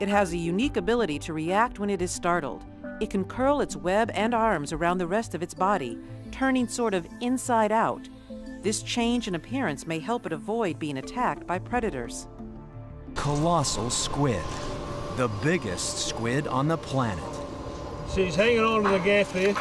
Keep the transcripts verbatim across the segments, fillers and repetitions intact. It has a unique ability to react when it is startled. It can curl its web and arms around the rest of its body, turning sort of inside out. This change in appearance may help it avoid being attacked by predators. Colossal squid, the biggest squid on the planet. She's hanging on to the gaff there.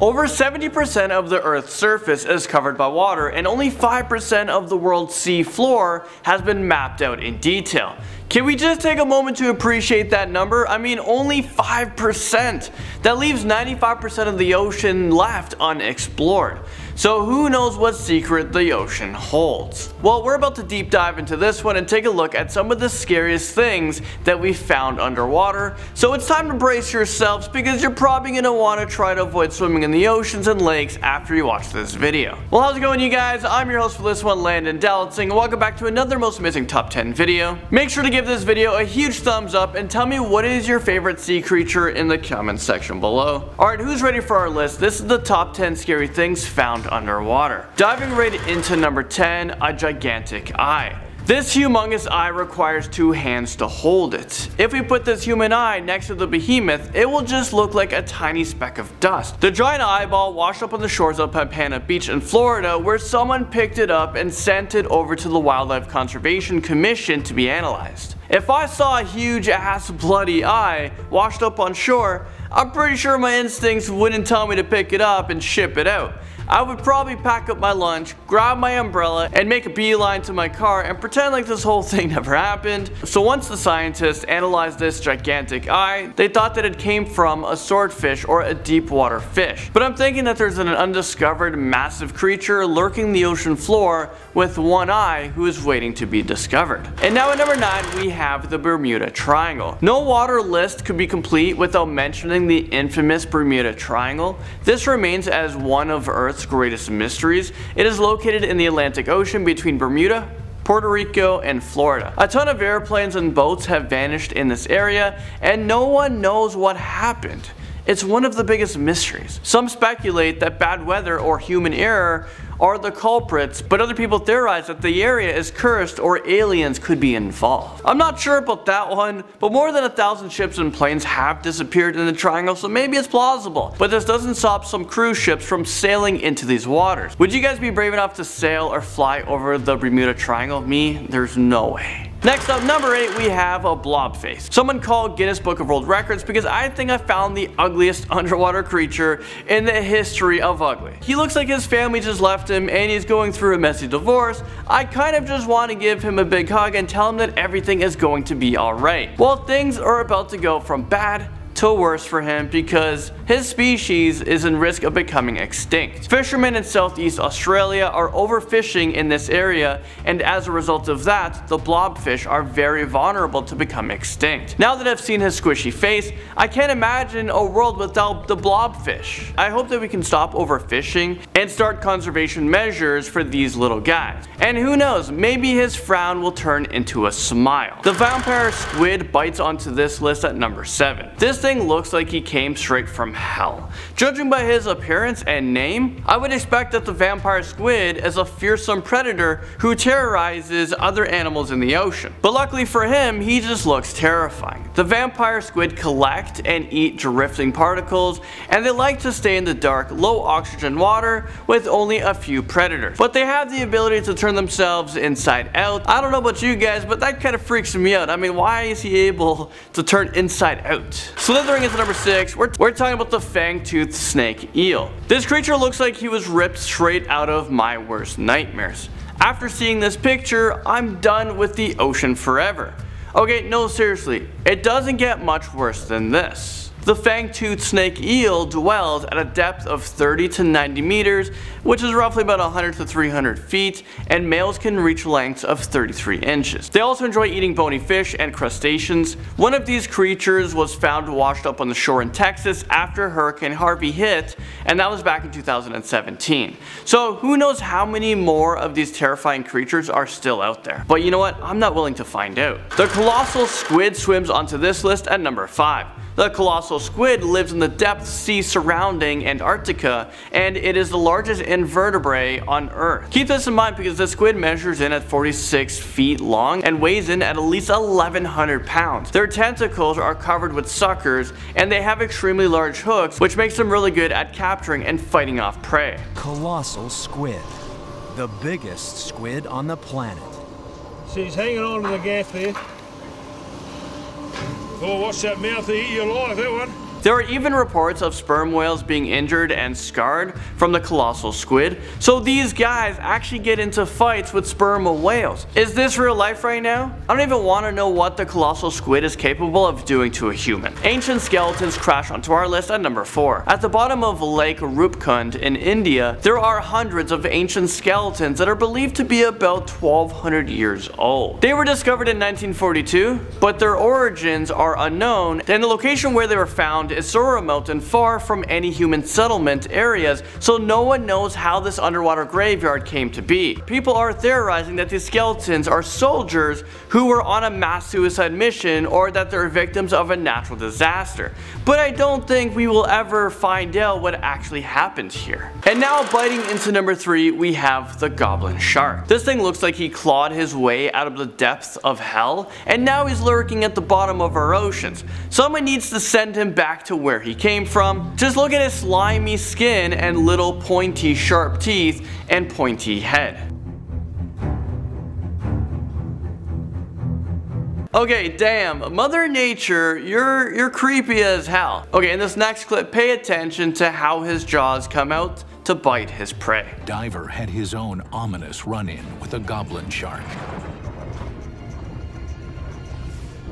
Over seventy percent of the Earth's surface is covered by water, and only five percent of the world's sea floor has been mapped out in detail. Can we just take a moment to appreciate that number? I mean, only five percent. That leaves ninety-five percent of the ocean left unexplored. So who knows what secret the ocean holds? Well, we're about to deep dive into this one and take a look at some of the scariest things that we found underwater. So it's time to brace yourselves, because you're probably going to want to try to avoid swimming in the oceans and lakes after you watch this video. Well, how's it going, you guys? I'm your host for this one, Landon Dowlatsingh, and welcome back to another Most Amazing Top ten video. Make sure to give this video a huge thumbs up and tell me what is your favorite sea creature in the comments section below. Alright, who's ready for our list? This is the top ten scary things found underwater. Diving right into number ten, a gigantic eye. This humongous eye requires two hands to hold it. If we put this human eye next to the behemoth, it will just look like a tiny speck of dust. The giant eyeball washed up on the shores of Pompano Beach in Florida, where someone picked it up and sent it over to the Wildlife Conservation Commission to be analyzed. If I saw a huge ass bloody eye washed up on shore, I'm pretty sure my instincts wouldn't tell me to pick it up and ship it out. I would probably pack up my lunch, grab my umbrella, and make a beeline to my car and pretend like this whole thing never happened. So once the scientists analyzed this gigantic eye, they thought that it came from a swordfish or a deep water fish. But I'm thinking that there's an undiscovered massive creature lurking the ocean floor with one eye who is waiting to be discovered. And now at number nine, we have the Bermuda Triangle. No water list could be complete without mentioning the infamous Bermuda Triangle. This remains as one of Earth's greatest mysteries. It is located in the Atlantic Ocean between Bermuda, Puerto Rico, and Florida. A ton of airplanes and boats have vanished in this area, and no one knows what happened. It's one of the biggest mysteries. Some speculate that bad weather or human error are the culprits, but other people theorize that the area is cursed or aliens could be involved. I'm not sure about that one, but more than a thousand ships and planes have disappeared in the triangle, so maybe it's plausible. But this doesn't stop some cruise ships from sailing into these waters. Would you guys be brave enough to sail or fly over the Bermuda Triangle? Me? There's no way. Next up, number eight, we have a blobfish. Someone called Guinness Book of World Records because I think I found the ugliest underwater creature in the history of ugly. He looks like his family just left him and he's going through a messy divorce. I kind of just want to give him a big hug and tell him that everything is going to be alright. Well, things are about to go from bad to worse for him because his species is in risk of becoming extinct. Fishermen in Southeast Australia are overfishing in this area, and as a result of that, the blobfish are very vulnerable to become extinct. Now that I've seen his squishy face, I can't imagine a world without the blobfish. I hope that we can stop overfishing and start conservation measures for these little guys. And who knows, maybe his frown will turn into a smile. The vampire squid bites onto this list at number seven. This thing looks like he came straight from hell. Judging by his appearance and name, I would expect that the vampire squid is a fearsome predator who terrorizes other animals in the ocean. But luckily for him, he just looks terrifying. The vampire squid collect and eat drifting particles, and they like to stay in the dark, low oxygen water with only a few predators. But they have the ability to turn themselves inside out. I don't know about you guys, but that kind of freaks me out. I mean, why is he able to turn inside out? Slithering into number six, we're, we're talking about the fang-toothed snake eel. This creature looks like he was ripped straight out of my worst nightmares. After seeing this picture, I'm done with the ocean forever. Okay, no, seriously, it doesn't get much worse than this. The fang-toothed snake eel dwells at a depth of thirty to ninety meters, which is roughly about one hundred to three hundred feet, and males can reach lengths of thirty-three inches. They also enjoy eating bony fish and crustaceans. One of these creatures was found washed up on the shore in Texas after Hurricane Harvey hit, and that was back in two thousand seventeen. So who knows how many more of these terrifying creatures are still out there. But you know what? I'm not willing to find out. The colossal squid swims onto this list at number five. The colossal fossil squid lives in the depth sea surrounding Antarctica, and it is the largest invertebrate on Earth. Keep this in mind because the squid measures in at forty-six feet long and weighs in at at least eleven hundred pounds. Their tentacles are covered with suckers, and they have extremely large hooks, which makes them really good at capturing and fighting off prey. Colossal squid, the biggest squid on the planet. She's hanging on to the gaff there. Oh, watch that mouth, they eat you alive, that one. There are even reports of sperm whales being injured and scarred from the colossal squid. So these guys actually get into fights with sperm whales. Is this real life right now? I don't even want to know what the colossal squid is capable of doing to a human. Ancient skeletons crash onto our list at number four. At the bottom of Lake Rupkund in India, there are hundreds of ancient skeletons that are believed to be about twelve hundred years old. They were discovered in nineteen forty-two, but their origins are unknown, and the location where they were found is so remote and far from any human settlement areas, so no one knows how this underwater graveyard came to be. People are theorizing that these skeletons are soldiers who were on a mass suicide mission, or that they're victims of a natural disaster. But I don't think we will ever find out what actually happened here. And now biting into number three, we have the Goblin Shark. This thing looks like he clawed his way out of the depths of hell, and now he's lurking at the bottom of our oceans. Someone needs to send him back to where he came from. Just look at his slimy skin and little pointy sharp teeth and pointy head. Okay, damn, Mother Nature, you're you're creepy as hell. Okay, in this next clip, pay attention to how his jaws come out to bite his prey. Diver had his own ominous run-in with a goblin shark.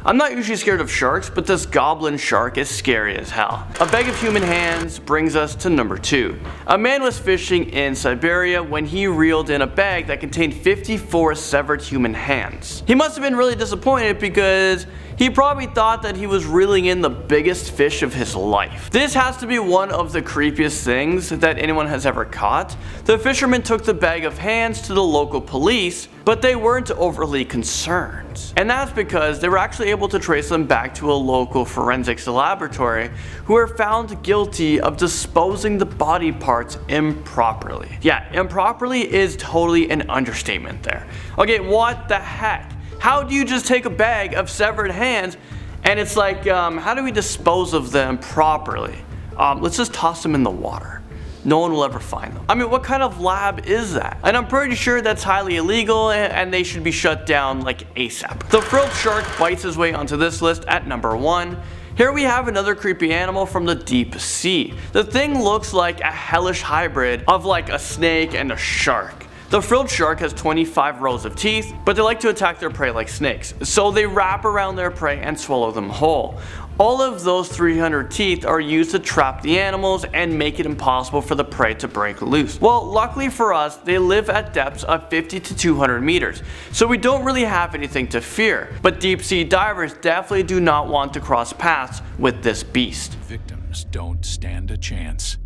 I'm not usually scared of sharks, but this goblin shark is scary as hell. A bag of human hands brings us to number two. A man was fishing in Siberia when he reeled in a bag that contained fifty-four severed human hands. He must have been really disappointed because he probably thought that he was reeling in the biggest fish of his life. This has to be one of the creepiest things that anyone has ever caught. The fisherman took the bag of hands to the local police, but they weren't overly concerned. And that's because they were actually able to trace them back to a local forensics laboratory who were found guilty of disposing the body parts improperly. Yeah, improperly is totally an understatement there. Okay, what the heck? How do you just take a bag of severed hands and it's like, um, how do we dispose of them properly? Um, let's just toss them in the water. No one will ever find them. I mean, what kind of lab is that? And I'm pretty sure that's highly illegal and they should be shut down like ASAP. The frilled shark bites his way onto this list at number one. Here we have another creepy animal from the deep sea. The thing looks like a hellish hybrid of like a snake and a shark. The frilled shark has twenty-five rows of teeth, but they like to attack their prey like snakes, so they wrap around their prey and swallow them whole. All of those three hundred teeth are used to trap the animals and make it impossible for the prey to break loose. Well, luckily for us, they live at depths of fifty to two hundred meters, so we don't really have anything to fear, but deep sea divers definitely do not want to cross paths with this beast. Victims don't stand a chance.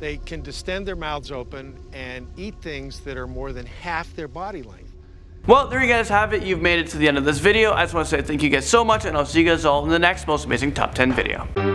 They can distend their mouths open and eat things that are more than half their body length. Well, there you guys have it. You've made it to the end of this video. I just want to say thank you guys so much, and I'll see you guys all in the next most amazing top ten video.